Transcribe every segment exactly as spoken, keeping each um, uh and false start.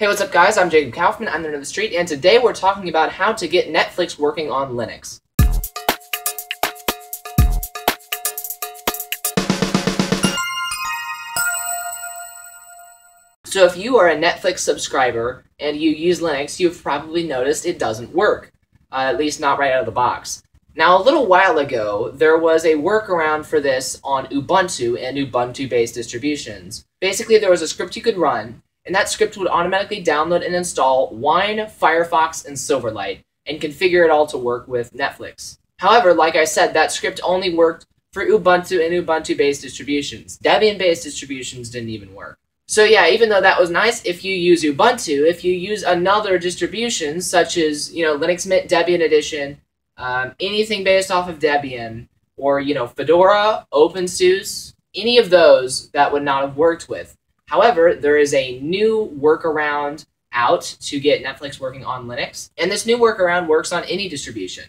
Hey, what's up guys? I'm Jacob Kaufman, I'm Nerd on the Street, and today we're talking about how to get Netflix working on Linux. So if you are a Netflix subscriber and you use Linux, you've probably noticed it doesn't work, uh, at least not right out of the box. Now, a little while ago, there was a workaround for this on Ubuntu and Ubuntu-based distributions. Basically, there was a script you could run, and that script would automatically download and install Wine, Firefox, and Silverlight, and configure it all to work with Netflix. However, like I said, that script only worked for Ubuntu and Ubuntu-based distributions. Debian-based distributions didn't even work. So yeah, even though that was nice, if you use Ubuntu, if you use another distribution, such as, you know, Linux Mint, Debian Edition, um, anything based off of Debian, or, you know, Fedora, OpenSUSE, any of those, that would not have worked with. However, there is a new workaround out to get Netflix working on Linux, and this new workaround works on any distribution.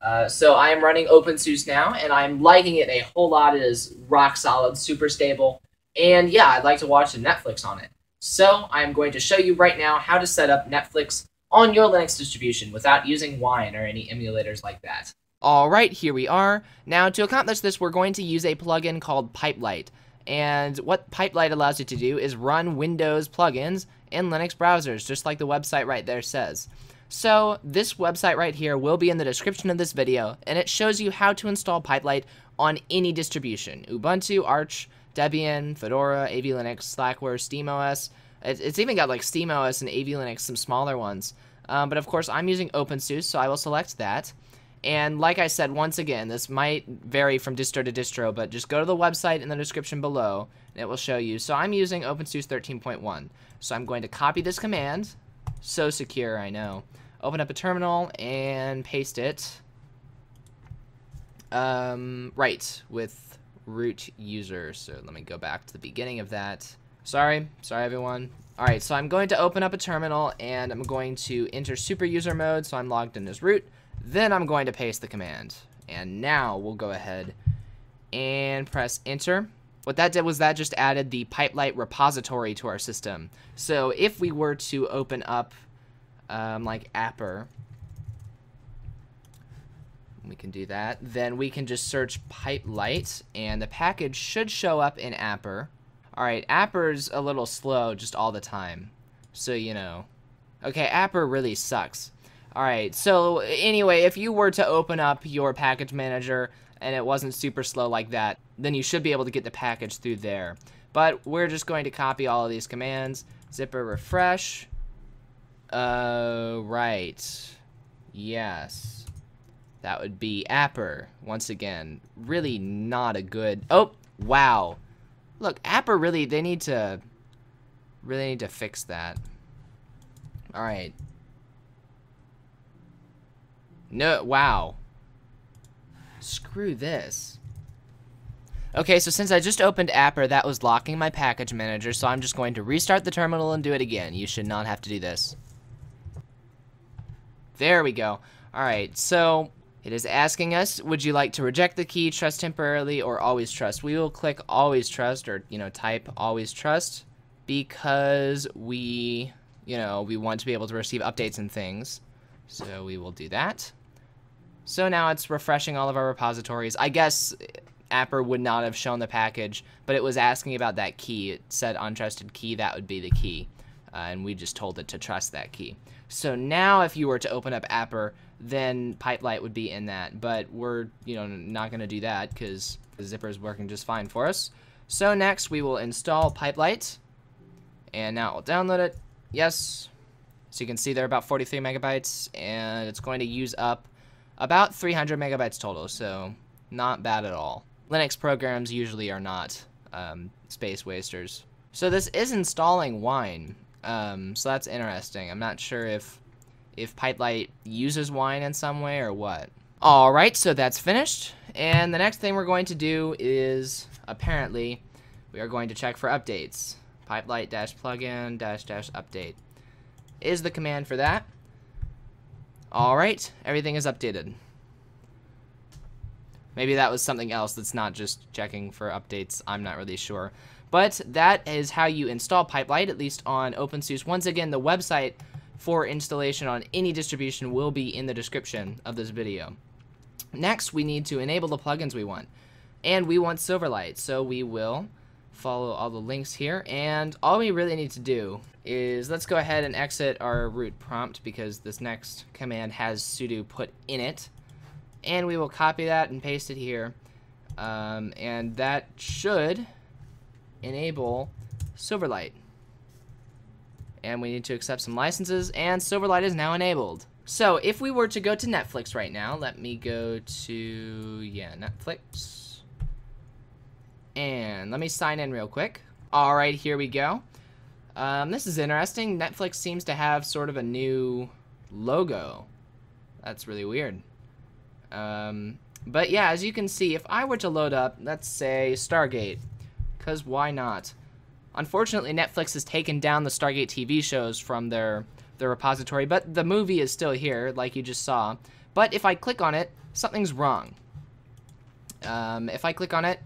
Uh, so I am running OpenSUSE now, and I'm liking it a whole lot. It is rock solid, super stable, and yeah, I'd like to watch some Netflix on it. So I'm going to show you right now how to set up Netflix on your Linux distribution without using Wine or any emulators like that. Alright, here we are. Now, to accomplish this, we're going to use a plugin called Pipelight. And what Pipelight allows you to do is run Windows plugins in Linux browsers, just like the website right there says. So this website right here will be in the description of this video, and it shows you how to install Pipelight on any distribution. Ubuntu, Arch, Debian, Fedora, A V Linux, Slackware, SteamOS. It's even got like SteamOS and A V Linux, some smaller ones. Um, but of course I'm using OpenSUSE, so I will select that. And like I said, once again, this might vary from distro to distro, but just go to the website in the description below, and it will show you. So I'm using OpenSUSE thirteen point one. So I'm going to copy this command. So secure, I know. Open up a terminal and paste it. Um, right, with root user. So let me go back to the beginning of that. Sorry, sorry everyone. Alright, so I'm going to open up a terminal, and I'm going to enter super user mode, so I'm logged in as root. Then I'm going to paste the command, and now we'll go ahead and press enter. What that did was that just added the Pipelight repository to our system. So if we were to open up um, like Apper, we can do that, then we can just search Pipelight, and the package should show up in Apper. Alright, Apper's a little slow just all the time, so you know. Okay, Apper really sucks. Alright, so anyway, if you were to open up your package manager and it wasn't super slow like that, then you should be able to get the package through there. But we're just going to copy all of these commands. Zipper refresh. Uh, right. Yes. That would be Apper. Once again, really not a good... Oh, wow. Look, Apper really, they need to... Really need to fix that. Alright. No, wow. Screw this. Okay, so since I just opened Apper, that was locking my package manager, so I'm just going to restart the terminal and do it again. You should not have to do this. There we go. Alright, so it is asking us, would you like to reject the key, trust temporarily, or always trust? We will click always trust, or, you know, type always trust, because we, you know, we want to be able to receive updates and things. So we will do that. So now it's refreshing all of our repositories. I guess Apper would not have shown the package, but it was asking about that key. It said untrusted key, that would be the key. Uh, and we just told it to trust that key. So now if you were to open up Apper, then Pipelight would be in that. But we're, you know, not going to do that because the zipper is working just fine for us. So next we will install Pipelight. And now we'll download it. Yes. So you can see they're about forty-three megabytes, and it's going to use up about three hundred megabytes total, so not bad at all. Linux programs usually are not um, space wasters. So this is installing Wine, um, so that's interesting. I'm not sure if, if Pipelight uses Wine in some way or what. Alright, so that's finished, and the next thing we're going to do is, apparently, we are going to check for updates. Pipelight-plugin-update. Is the command for that. Alright, everything is updated. Maybe that was something else that's not just checking for updates, I'm not really sure. But that is how you install Pipelight, at least on OpenSUSE. Once again, the website for installation on any distribution will be in the description of this video. Next, we need to enable the plugins we want. And we want Silverlight, so we will follow all the links here. And all we really need to do is, let's go ahead and exit our root prompt because this next command has sudo put in it. And we will copy that and paste it here. Um, and that should enable Silverlight. And we need to accept some licenses, and Silverlight is now enabled. So if we were to go to Netflix right now, let me go to, yeah, Netflix. And let me sign in real quick. All right, here we go. Um, this is interesting. Netflix seems to have sort of a new logo. That's really weird. Um, but yeah, as you can see, if I were to load up, let's say Stargate, because why not? Unfortunately, Netflix has taken down the Stargate T V shows from their, their repository, but the movie is still here, like you just saw. But if I click on it, something's wrong. Um, if I click on it,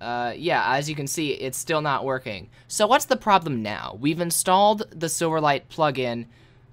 uh, yeah, as you can see, it's still not working. So what's the problem now? We've installed the Silverlight plugin.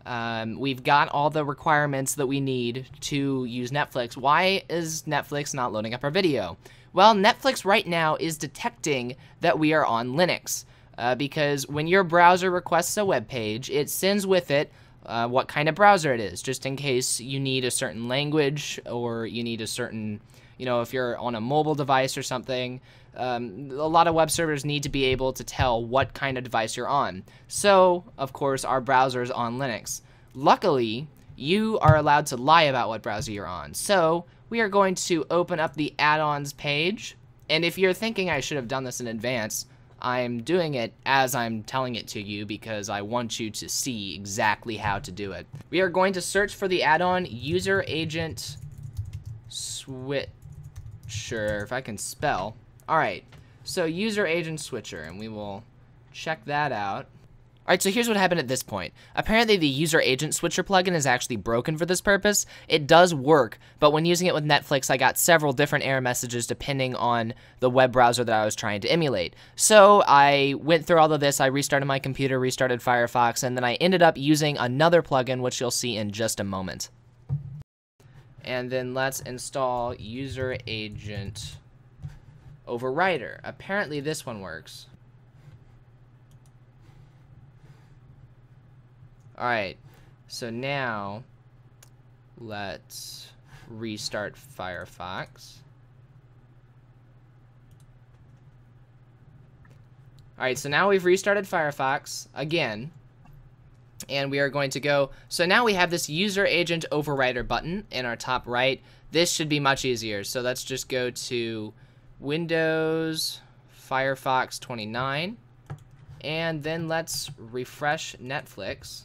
Um, we've got all the requirements that we need to use Netflix. Why is Netflix not loading up our video? Well, Netflix right now is detecting that we are on Linux, uh, because when your browser requests a web page, it sends with it uh, what kind of browser it is, just in case you need a certain language or you need a certain, you know, if you're on a mobile device or something. Um, a lot of web servers need to be able to tell what kind of device you're on. So, of course, our browser is on Linux. Luckily, you are allowed to lie about what browser you're on. So, we are going to open up the add-ons page. And if you're thinking I should have done this in advance, I'm doing it as I'm telling it to you because I want you to see exactly how to do it. We are going to search for the add-on user agent switcher, if I can spell. Alright, so user agent switcher, and we will check that out. Alright, so here's what happened at this point. Apparently the user agent switcher plugin is actually broken for this purpose. It does work, but when using it with Netflix, I got several different error messages depending on the web browser that I was trying to emulate. So I went through all of this, I restarted my computer, restarted Firefox, and then I ended up using another plugin, which you'll see in just a moment. And then let's install user agent overrider. Apparently this one works. Alright, so now let's restart Firefox. Alright, so now we've restarted Firefox again. And we are going to go, so now we have this user agent overrider button in our top right. This should be much easier. So let's just go to Windows, Firefox twenty-nine, and then let's refresh Netflix.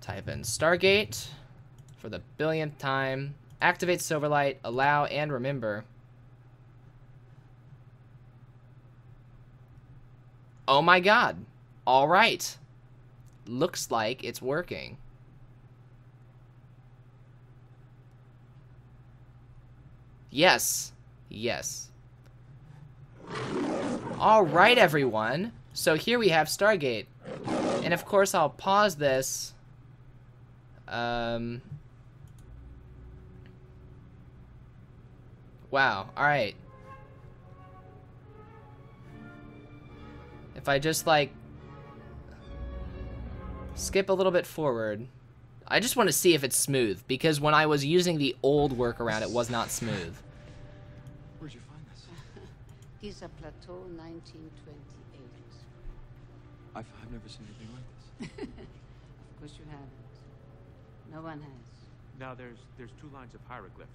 Type in Stargate for the billionth time. Activate Silverlight, allow, and remember. Oh my god. All right. Looks like it's working. Yes. Yes. All right, everyone. So here we have Stargate. And of course, I'll pause this. Um. Wow. All right. If I just, like, skip a little bit forward. I just want to see if it's smooth, because when I was using the old workaround, it was not smooth. Where'd you find this? Giza Plateau, nineteen twenty-eight. I've, I've never seen anything like this. Of course you haven't. No one has. Now, there's, there's two lines of hieroglyphs.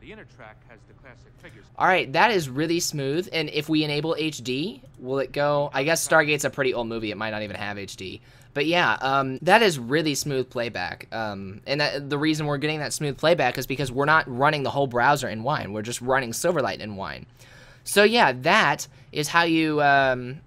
The inner track has the classic figures. Alright, that is really smooth, and if we enable H D, will it go? I guess Stargate's a pretty old movie, it might not even have H D. But yeah, um, that is really smooth playback. Um, and that, the reason we're getting that smooth playback is because we're not running the whole browser in Wine, we're just running Silverlight in Wine. So yeah, that is how you, um,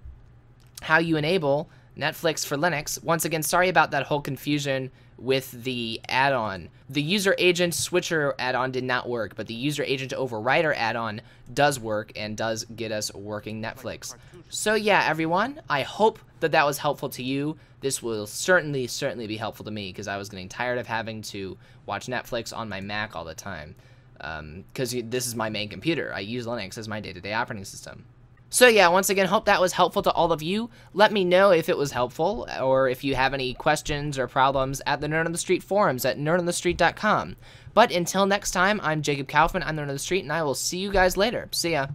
how you enable Netflix for Linux. Once again, sorry about that whole confusion with the add-on. The user agent switcher add-on did not work, but the user agent overrider add-on does work and does get us working Netflix. So yeah, everyone, I hope that that was helpful to you. This will certainly, certainly be helpful to me because I was getting tired of having to watch Netflix on my Mac all the time because um, this is my main computer. I use Linux as my day-to-day operating system. So yeah, once again, hope that was helpful to all of you. Let me know if it was helpful or if you have any questions or problems at the Nerd on the Street forums at nerd on the street dot com. But until next time, I'm Jacob Kaufman. I'm Nerd on the Street, and I will see you guys later. See ya.